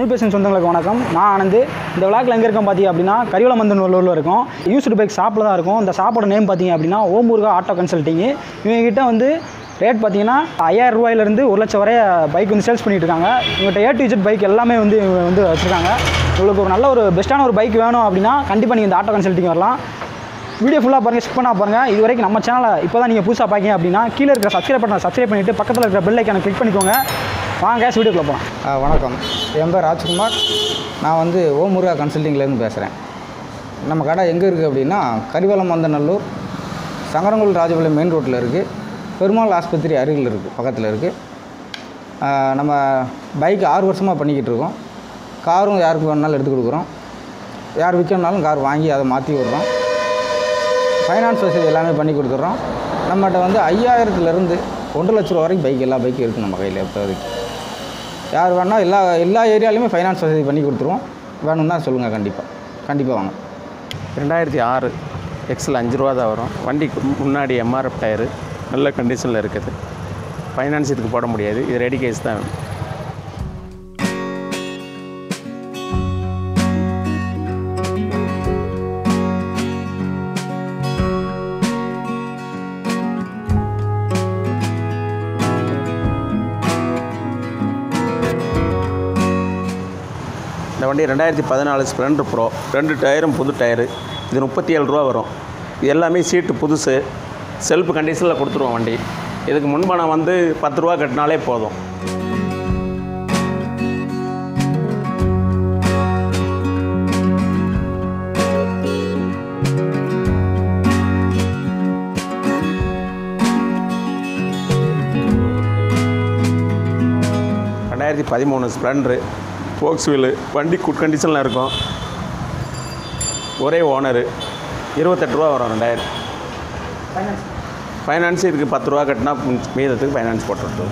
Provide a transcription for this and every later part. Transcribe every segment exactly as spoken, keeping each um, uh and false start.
தமிழ் பேசும் சொந்தங்களுக்கு வணக்கம். நான் ஆனந்து. இந்த விளாக்ல எங்கே இருக்கோம் பார்த்தீங்க அப்படின்னா கரிவலமந்தனூரில் இருக்கும் யூஸ்டு பைக் ஷாப்பில் தான் இருக்கும். இந்த ஷாப்போட நேம் பார்த்தீங்க அப்படின்னா ஓமூர்கா ஆட்டோ கன்சல்ட்டிங்கு. இவங்ககிட்ட வந்து ரேட் பார்த்தீங்கன்னா ஐயாயிரம் ரூபாயிலேருந்து ஒரு லட்சம் வரைய பைக் வந்து சேல்ஸ் பண்ணிட்டு இருக்காங்க. இவங்ககிட்ட ஏ டு இஜட் பைக் எல்லாமே வந்து இவங்க வந்து வச்சுருக்காங்க. உங்களுக்கு ஒரு நல்ல ஒரு பெஸ்ட்டான ஒரு பைக் வேணும் அப்படின்னா கண்டிப்பாக நீங்கள் இந்த ஆட்டோ கன்சல்ட்டிங் வரலாம். வீடியோ ஃபுல்லாக பாருங்கள், ஸ்கிப் பண்ணால் பாருங்கள். இது வரைக்கும் நம்ம சேனலை இப்போ தான் நீங்கள் புதுசாக பார்க்கீங்க அப்படின்னா கீழே இருக்கிற சப்ஸ்கிரைப் பண்ண சப்ஸ்கிரைப் பண்ணிவிட்டு பக்கத்தில் இருக்கிற பெல் ஐக்கானை கிளிக் பண்ணிக்கோங்க. வாங்க வீடியோக்குள்ளே போகலாம். வணக்கம், என் பேர் ராஜ்குமார். நான் வந்து ஓமூர்கா கன்சல்ட்டிங்லேருந்து பேசுகிறேன். நம்ம கடை எங்கே இருக்குது அப்படின்னா கரிவலமந்தநல்லூர் சங்கரங்குள் ராஜபாளையம் மெயின் ரோட்டில் இருக்குது. பெருமாள் ஆஸ்பத்திரி அருகில் இருக்குது, பக்கத்தில் இருக்குது. நம்ம பைக் ஆறு வருஷமாக பண்ணிக்கிட்டு இருக்கோம். காரும் யாருக்கு வேணுனாலும் எடுத்து கொடுக்குறோம். யார் விற்கணுனாலும் கார் வாங்கி அதை மாற்றி விடுறோம். ஃபைனான்ஸ் வசதி எல்லாமே பண்ணி கொடுத்துட்றோம். நம்மகிட்ட வந்து ஐயாயிரத்துலேருந்து ஒன்று லட்ச ரூபா வரைக்கும் பைக் எல்லா பைக்கும் இருக்குது நம்ம கையில். இப்போ அதுக்கு யார் வேணால் எல்லா எல்லா ஏரியாலையுமே ஃபைனான்ஸ் வசதி பண்ணி கொடுத்துருவோம். வேணும்னா சொல்லுங்கள், கண்டிப்பாக கண்டிப்பாக வாங்க. ரெண்டாயிரத்தி ஆறு எக்ஸில் அஞ்சு ரூபா தான் வரும். வண்டிக்கு முன்னாடி எம்ஆர்எஃப் டயரு நல்ல கண்டிஷனில் இருக்குது. ஃபைனான்ஸ் இதுக்கு போட முடியாது, இது ரெடி கேஸ் தான் வேணும். இந்த வண்டி ரெண்டாயிரத்தி பதினாலு ஸ்ப்ளெண்டர் ப்ரோ, ரெண்டு டயரும் புது டயரு. இது முப்பத்தி ஏழு ரூபா வரும். இது எல்லாமே சீட்டு புதுசு, செல்ஃப் கண்டிஷனில் கொடுத்துருவோம் வண்டி. இதுக்கு முன்பணம் வந்து பத்து ரூபா கட்டினாலே போதும். ரெண்டாயிரத்தி பதிமூணு ஸ்ப்ளெண்டரு, ஃபோக்ஸ் வீலு. வண்டி குட் கண்டிஷனில் இருக்கும், ஒரே ஓனரு. இருபத்தெட்டு ரூபா வரும். ரெண்டாயிரம் ஃபைனான்ஸ் இதுக்கு பத்து ரூபா கட்டினா மீதத்துக்கு ஃபைனான்ஸ் போட்டுருக்கு.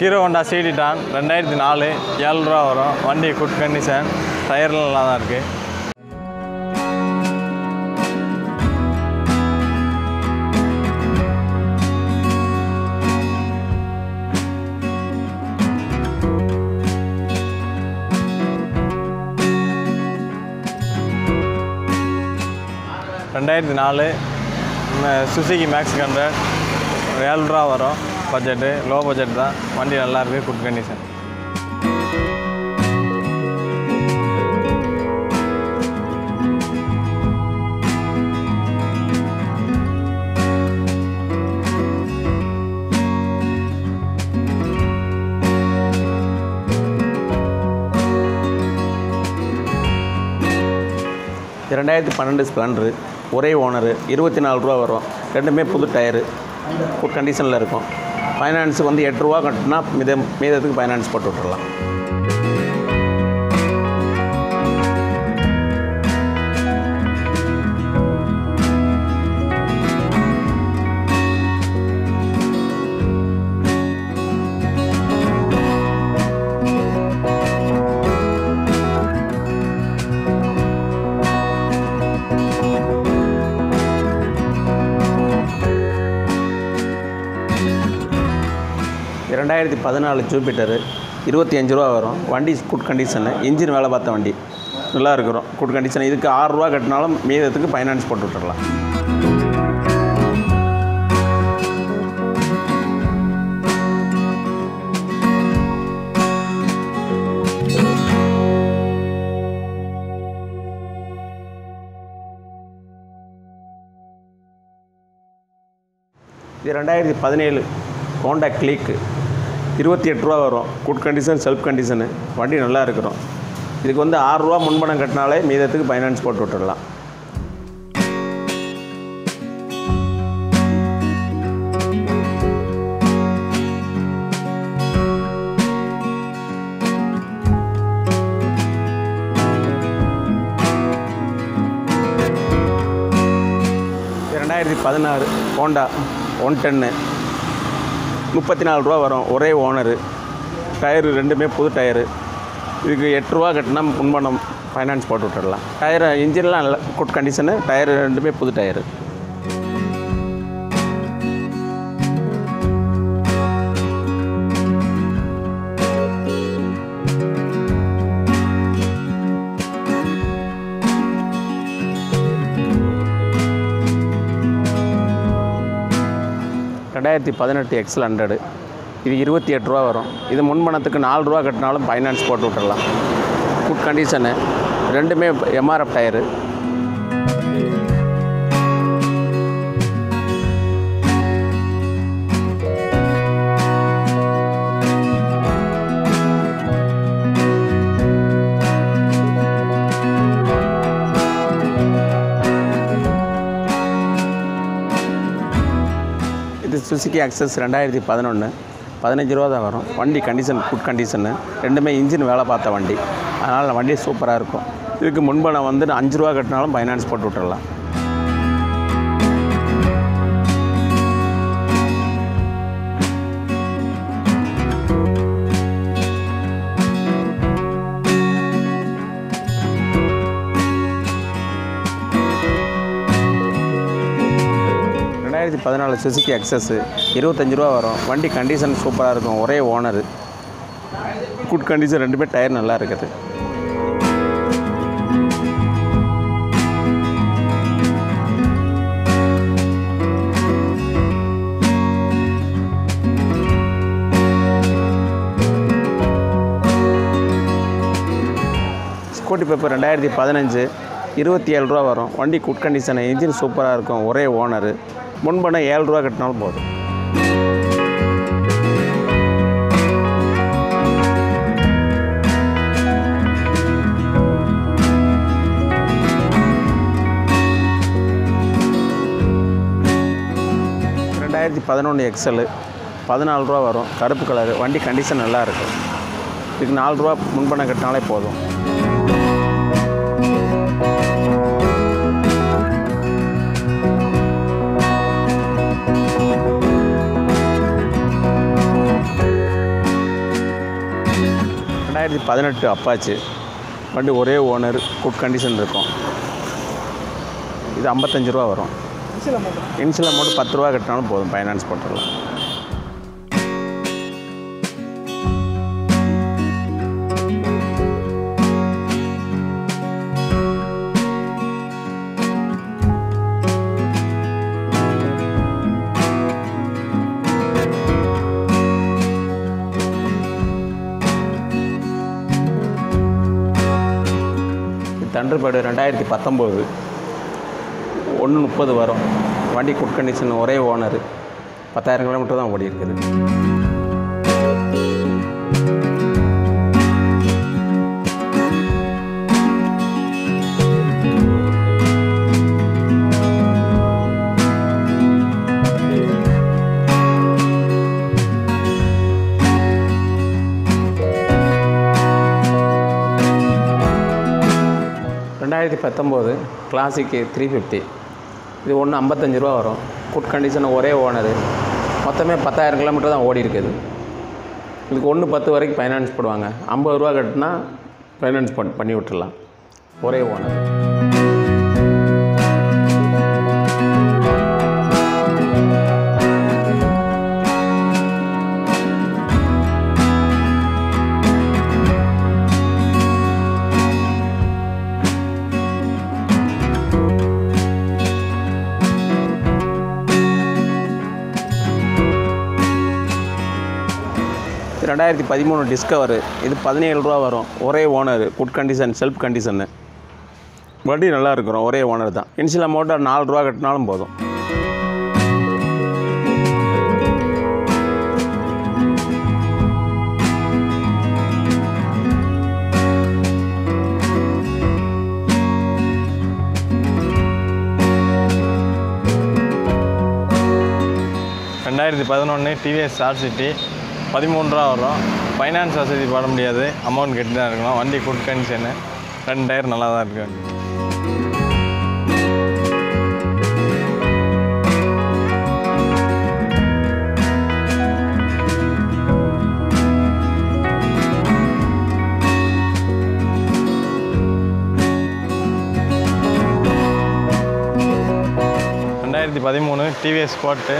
ஹீரோ ஹோண்டா சிடி டான் ரெண்டாயிரத்தி நாலு ஏழு ரூபா வரும். வண்டி குட் கண்டிஷன், டயர்லாம் நல்லா தான் இருக்குது. ரெண்டாயிரத்தி நாலு சுசுகி மேக்ஸ் ஹண்ட்ரட் ஏழு ரூபா வரும். பட்ஜெட்டு லோ பட்ஜெட் தான். வண்டி நல்லாயிருக்கு, குட் கண்டிஷன். ரெண்டாயிரத்தி பன்னெண்டு ஸ்ப்ளெண்டரு, ஒரே ஓனரு. இருபத்தி நாலு ரூபா வரும். ரெண்டுமே புது டயரு, குட் கண்டிஷனில் இருக்கும். ஃபைனான்ஸு வந்து எட்டு ரூபா கட்டினா மித மீதத்துக்கு ஃபைனான்ஸ் போட்டு விட்டுறலாம். ரெண்டாயிரத்தி பதினாலு ஜூபிட்டரு, இருபத்தி அஞ்சு ரூபா வரும். வண்டி குட் கண்டிஷனு, இன்ஜின் வேலை பார்த்த வண்டி நல்லா இருக்கிறோம், குட் கண்டிஷன். இதுக்கு ஆறு ரூபா கட்டினாலும் மீதத்துக்கு ஃபைனான்ஸ் போட்டு விட்டுடலாம். இது ரெண்டாயிரத்தி பதினேழு ஹோண்டா கிளிக்கு, இருபத்தி எட்டு ரூபா வரும். Good condition, self condition. வண்டி நல்லா இருக்கிறோம். இதுக்கு வந்து ஆறு ரூபா முன்பணம் கட்டினாலே மீதத்துக்கு ஃபைனான்ஸ் போட்டு விட்டுடலாம். ரெண்டாயிரத்தி பதினாறு ஹோண்டா ஒன் டென்னு, முப்பத்தி நாலு ரூபா வரும். ஒரே ஓனரு, டயரு ரெண்டுமே புது டயரு. இதுக்கு எட்டு ரூபா கட்டினா முன்பணம் ஃபைனான்ஸ் போட்டு விட்டுடலாம். டயரு இன்ஜின்லாம் நல்ல குட் கண்டிஷனு, டயரு ரெண்டுமே புது டயரு. ரெண்டாயிரத்தி பதினெட்டு எக்ஸல் ஹண்ட்ரடு, இது இருபத்தி எட்டு ரூபா வரும். இது முன்பணத்துக்கு நாலு ரூபா கட்டினாலும் ஃபைனான்ஸ் போட்டு விட்டுடலாம். குட் கண்டிஷனு, ரெண்டுமே எம்ஆர்எஃப் டயரு. சுசுக்கி அக்ஸஸ் ரெண்டாயிரத்தி பதினொன்று, பதினஞ்சு ரூபா தான் வரும். வண்டி கண்டிஷன் குட் கண்டிஷனு, ரெண்டுமே இன்ஜின் வேலை பார்த்த வண்டி, அதனால் வண்டி சூப்பராக இருக்கும். இதுக்கு முன்பணம் வந்து அஞ்சு ரூபா கட்டினாலும் ஃபைனான்ஸ் போட்டு விட்டுடலாம். ரெண்டாயிரத்தி பதினாலு சுசுக்கி அக்ஸஸ்ஸு இருபத்தஞ்சி ரூபா வரும். வண்டி கண்டிஷன் சூப்பராக இருக்கும், ஒரே ஓனரு, குட் கண்டிஷன், ரெண்டுமே டயர் நல்லா இருக்குது. ஸ்கூட்டி பேப்பர் ரெண்டாயிரத்தி பதினஞ்சு இருபத்தி ஏழு ரூபா வரும். வண்டி குட் கண்டிஷனு, இன்ஜின் சூப்பராக இருக்கும், ஒரே ஓனரு, முன்பணம் ஏழு ரூபா கட்டினாலும் போதும். ரெண்டாயிரத்தி பதினொன்று எக்ஸலு பதினாலு ரூபா வரும். கருப்பு கலரு, வண்டி கண்டிஷன் நல்லா இருக்கும். இதுக்கு நாலு ரூபா முன்பணம் கட்டினாலே போதும். ரெண்டாயிரத்தி பதினெட்டு அப்பாச்சு, வண்டி ஒரே ஓனர், குட் கண்டிஷன் இருக்கும். இது ஐம்பத்தஞ்சு ரூபா வரும். இன்சில் அமௌண்ட் பத்து ரூபா கட்டினாலும் போதும், ஃபைனான்ஸ் போட்டுடலாம். தண்டர்பேர்டு ரெண்டாயிரத்தி பத்தொம்போது ஒன்று முப்பது வரும். வண்டி குட் கண்டிஷன், ஒரே ஓனர், பத்தாயிரம் கிலோமீட்டர் தான் ஓடி இருக்குது. ரெண்டாயிரத்தி பத்தொம்போது கிளாசிக்கு த்ரீ ஃபிஃப்டி, இது ஒன்று ஐம்பத்தஞ்சு ரூபா வரும். குட் கண்டிஷன், ஒரே ஓனரு, மொத்தமே பத்தாயிரம் கிலோமீட்டர் தான் ஓடி இருக்குது. இதுக்கு ஒன்று பத்து வரைக்கும் ஃபைனான்ஸ் போடுவாங்க. ஐம்பது ரூபா கட்டினா ஃபைனான்ஸ் பண் பண்ணி விட்டுடலாம், ஒரே ஓனர். ரெண்டாயிரத்தி பதிமூணு டிஸ்கவரு, இது பதினேழு ரூபா வரும். ஒரே owner, good condition, self condition, வண்டி நல்லா இருக்கிறோம், ஒரே ஓனர் தான். இன்சில் அமௌண்ட்டாக நாலு ரூபா கட்டினாலும் போதும். ரெண்டாயிரத்தி பதினொன்று டிவிஎஸ் ஆர்சிடி பதிமூணு ரூபா வரும். ஃபைனான்ஸ் வசதி பண்ண முடியாது, அமௌண்ட் கட்டி தான் இருக்கணும். வண்டி குட் கண்டிஷனு, ரெண்டு டயர் நல்லா தான் இருக்குது. ரெண்டாயிரத்தி பதிமூணு டிவிஎஸ் ஸ்குவாட்டு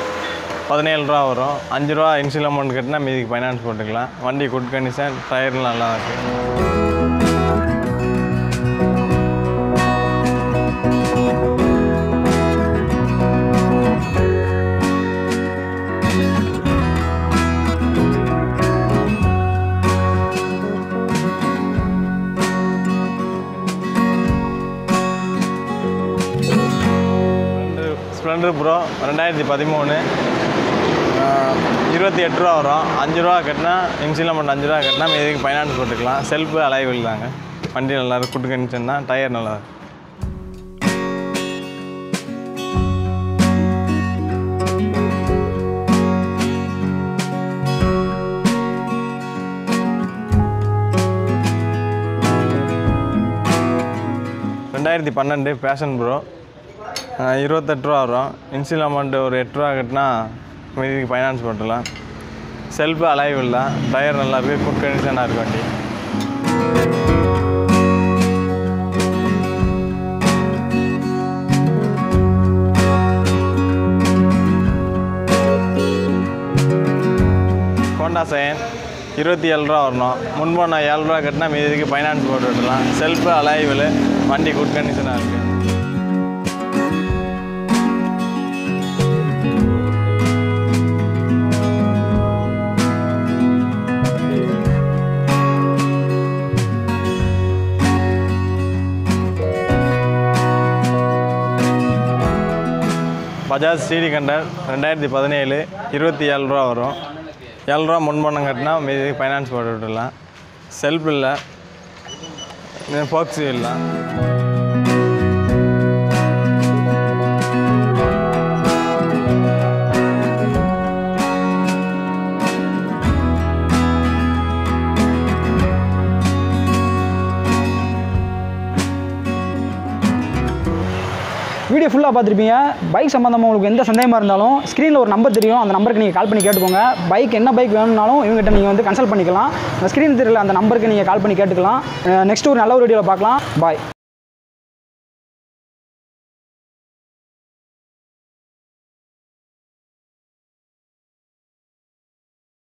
பதினேழு ரூபா வரும். அஞ்சு ரூபா இன்ஷியல் அமௌண்ட் கட்டினா மீதிக்கு ஃபைனான்ஸ் போட்டுக்கலாம். வண்டி குட் கண்டிஷன், டயர்லாம் நல்லா இருக்குது. ஸ்ப்ளெண்டர் ப்ரோ ரெண்டாயிரத்தி பதிமூணு இருபத்தி எட்டு ரூபா வரும். அஞ்சு ரூபா கட்டினா இன்ஷியல் அமௌண்ட் அஞ்சு ரூபா கட்டினா இதுக்கு ஃபைனான்ஸ் போட்டுக்கலாம். செல்ஃபு அலைவில் தாங்க, வண்டி நல்லாயிருக்கு, குட் கண்டிஷன் தான், டயர் நல்லாயிருக்கு. ரெண்டாயிரத்தி பன்னெண்டு பேஷன் ப்ரோ இருபத்தெட்டு ரூபா வரும். இன்ஷியல் அமௌண்ட்டு ஒரு எட்டு ரூபா கட்டினா மீதிக்கு ஃபைனான்ஸ் போட்டுடலாம். செல்ஃபு அலைவில் தான், டயர் நல்லாயிருக்கு, குட் கண்டிஷனாக இருக்குது வண்டி. ஹோண்டா சைன் இருபத்தி ஏழு ரூபா வரணும். முன்போன ஏழு ரூபா கட்டினா மீதிக்கு ஃபைனான்ஸ் போட்டு விட்டுலாம். செல்ஃபு அலைவில், வண்டி குட் கண்டிஷனாக இருக்குது. பஜாஜ் சிடி கண்டர் ரெண்டாயிரத்தி பதினேழு இருபத்தி ஏழு ரூபா வரும். ஏழு ரூபா முன்பணம் கட்டினா மீதி ஃபைனான்ஸ் போட்டு விட்டுடலாம். செல்ஃப் இல்லை, ஃபோக்ஸு இல்லை. வீடியோ ஃபுல்லாக பார்த்துருப்பீங்க. பைக் சம்மந்தமாக உங்களுக்கு எந்த சந்தேகமாக இருந்தாலும் ஸ்க்ரீனில் ஒரு நம்பர் தெரியும், அந்த நம்பருக்கு நீங்கள் கால் பண்ணி கேட்டுக்கோங்க. பைக் என்ன பைக் வேணும்னாலும் இவங்ககிட்ட நீங்கள் வந்து கன்சல்ட் பண்ணிக்கலாம். ஸ்க்ரீன் தெரியல அந்த நம்பருக்கு நீங்கள் கால் பண்ணி கேட்டுக்கலாம். நெக்ஸ்ட் ஒரு நல்ல ஒரு வீடியோவில் பார்க்கலாம். பாய்.